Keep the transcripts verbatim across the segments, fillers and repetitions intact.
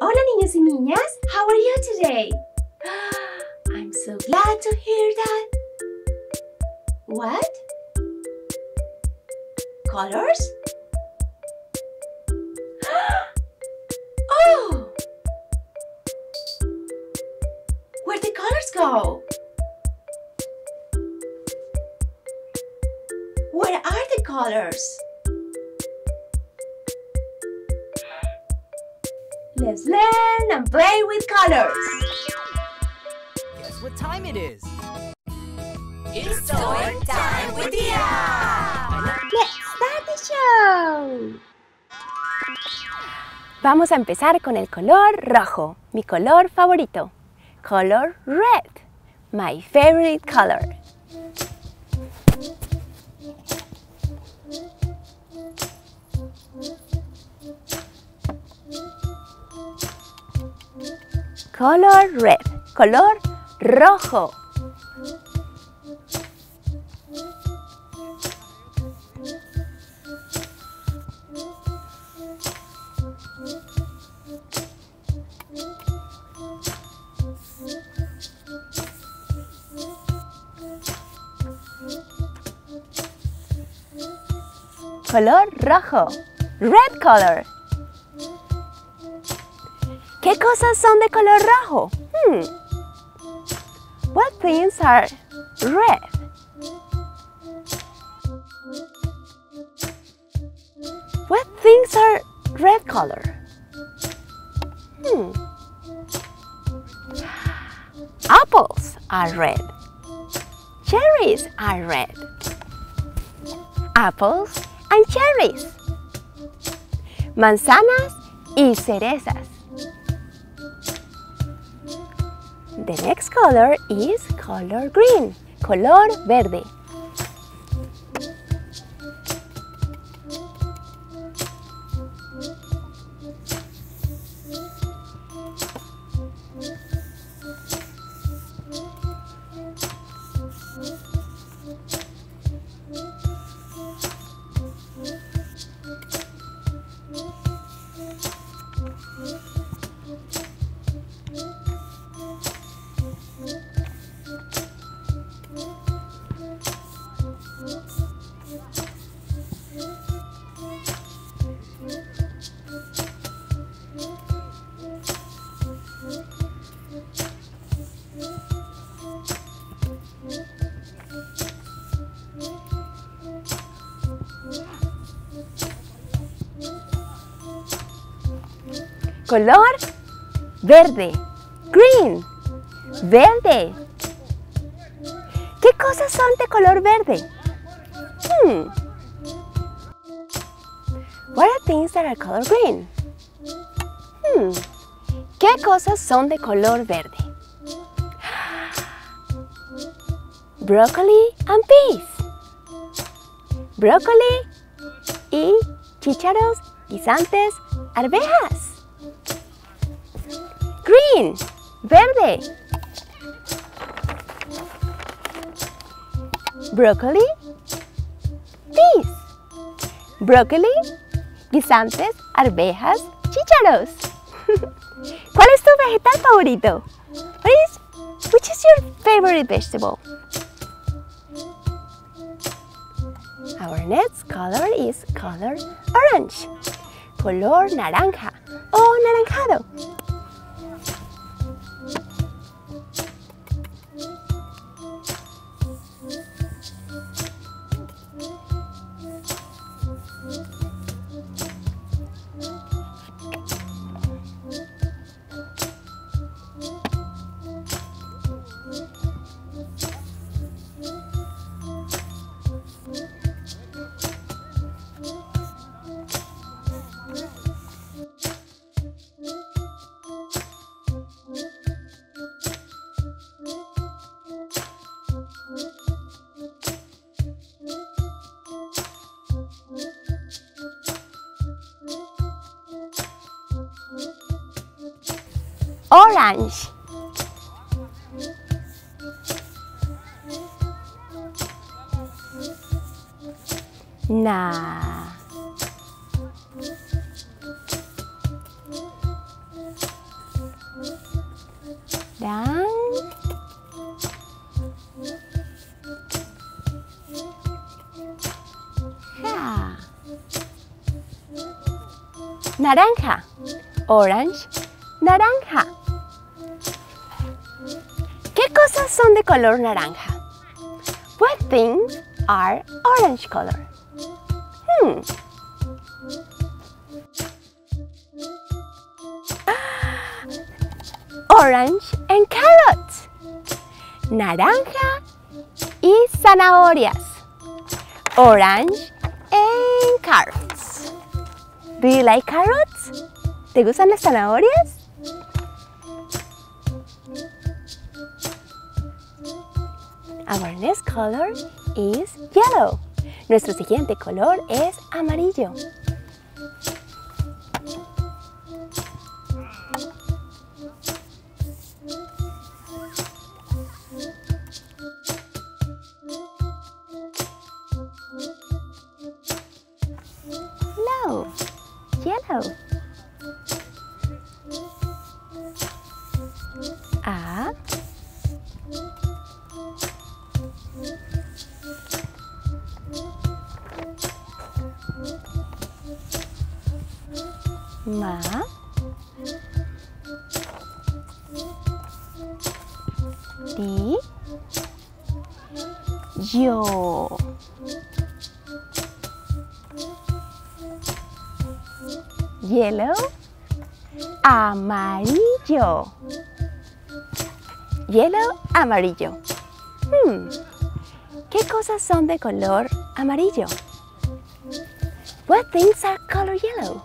Hola niños y niñas, how are you today? I'm so glad to hear that. What? Colors? Oh! Where'd the colors go? Where are the colors? Let's learn and play with colors. Guess what time it is? It's Story Time with Tia! Let's start the show! Vamos a empezar con el color rojo, mi color favorito. Color red, my favorite color. Color red, color rojo. Color rojo, red color. ¿Qué cosas son de color rojo? Hmm. What things are red? What things are red color? Hmm. Apples are red. Cherries are red. Apples and cherries. Manzanas y cerezas. The next color is color green, color verde. Color verde, green, verde. ¿Qué cosas son de color verde? Hmm. What are things that are color green? Hmm. ¿Qué cosas son de color verde? Broccoli and peas. Broccoli y chícharos, guisantes, arvejas. Green, verde. Broccoli, peas. Broccoli, guisantes, arvejas, chícharos. ¿Cuál es tu vegetal favorito? What is, which is your favorite vegetable? Our next color is color orange. Color naranja o naranjado. Orange, nah, down. Yeah. Naranja, orange, naranja. ¿Qué cosas son de color naranja? What things are orange color? Hmm. Orange and carrots. Naranja y zanahorias. Orange and carrots. Do you like carrots? ¿Te gustan las zanahorias? Our next color is yellow. Nuestro siguiente color es amarillo. Yellow. Yellow. A. Ma. Di. Yo. Yellow, amarillo. Yellow, amarillo. Hmm. ¿Qué cosas son de color amarillo? What things are color yellow?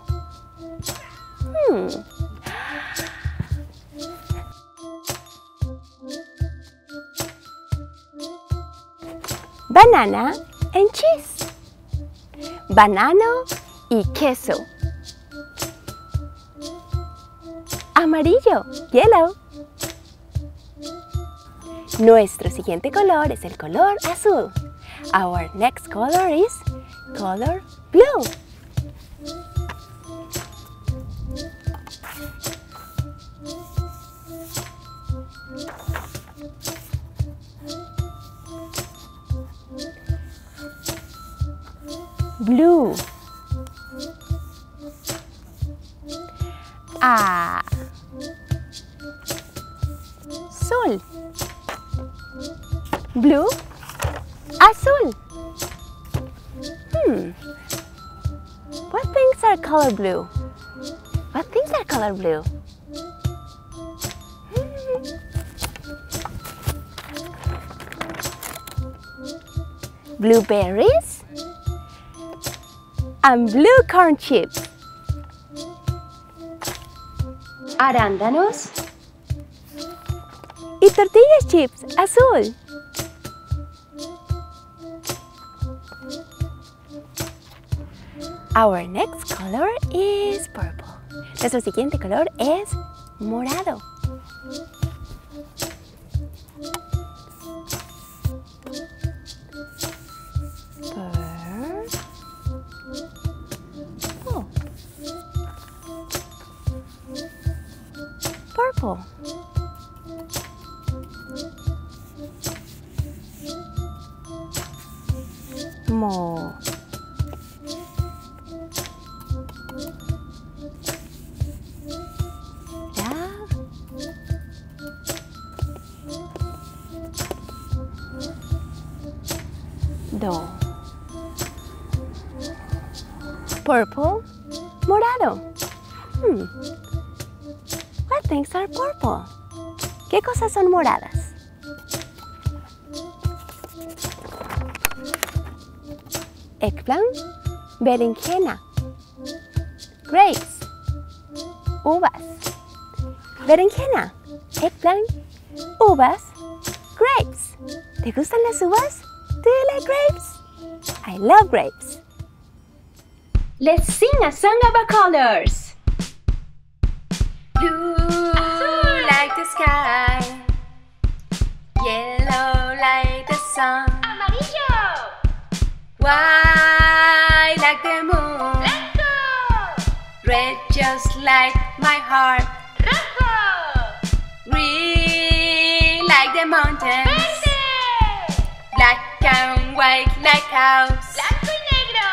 Hmm. Banana and cheese. Banano y queso. Amarillo, yellow. Nuestro siguiente color es el color azul. Our next color is color blue. Blue. Ah. Azul. Blue. Azul. Hmm. What things are color blue? What things are color blue? Blueberries and blue corn chips. Arándanos. Y tortillas chips azul. Our next color is purple. Nuestro siguiente color es morado. Purple. Purple. Mo. Da. Do. Purple, morado. Hmm. What things are purple? ¿Qué cosas son moradas? Eggplant, berenjena, grapes, uvas, berenjena, eggplant, uvas, grapes. ¿Te gustan las uvas? Do you like grapes? I love grapes. Let's sing a song about colors. Blue, azul, like the sky. Yellow, like the sun. Amarillo. White, like the moon. Let's go! Red, just like my heart. Rojo! Green. white lighthouse, blanco y negro,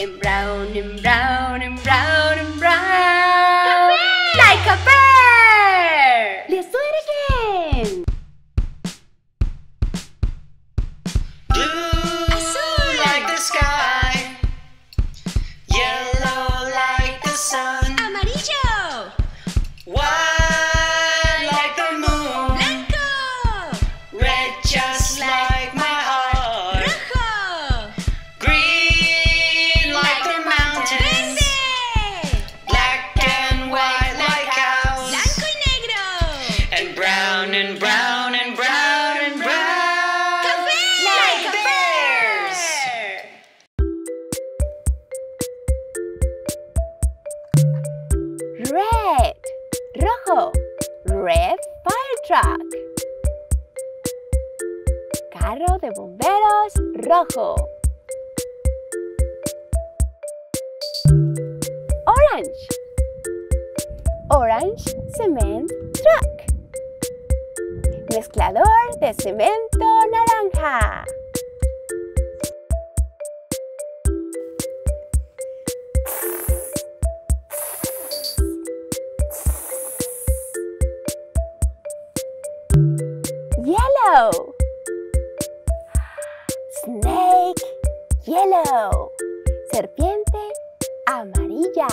and brown and brown and brown and brown, a like a bear. Let's do it again. Blue Azul, like the sky, yellow like the sun, amarillo, white like the moon, blanco, red just like and brown and brown and brown, café, like a bears. Red, rojo, red fire truck, carro de bomberos rojo. Orange, orange cement truck, mezclador de cemento naranja. Yellow, snake yellow, serpiente amarilla.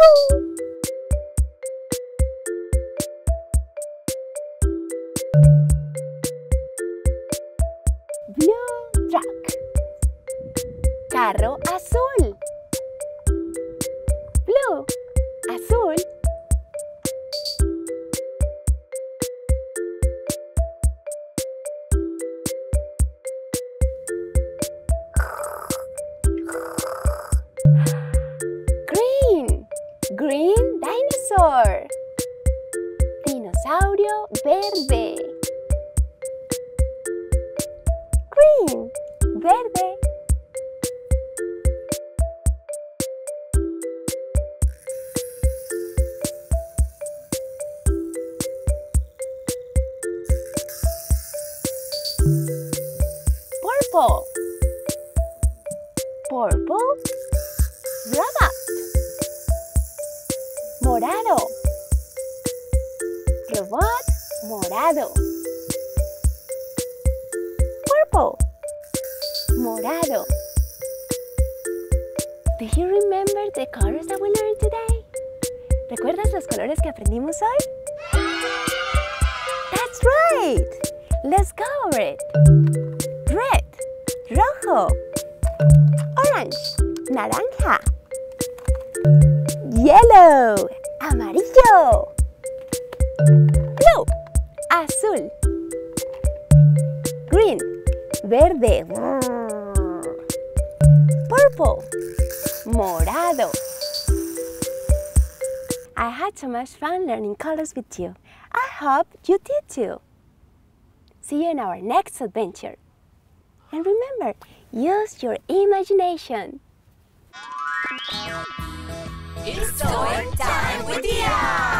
Ow. Blue truck, carro azul, blue, azul. Green, green dinosaur, dinosaurio verde. Green, verde. Purple, purple robot, morado, robot morado, morado. Do you remember the colors that we learned today? ¿Recuerdas los colores que aprendimos hoy? That's right! Let's go over it. Red, rojo. Orange, naranja. Yellow, amarillo. Blue, azul. Green, verde. Purple, morado. I had so much fun learning colors with you. I hope you did too. See you in our next adventure. And remember, use your imagination. It's Story Time with Tia!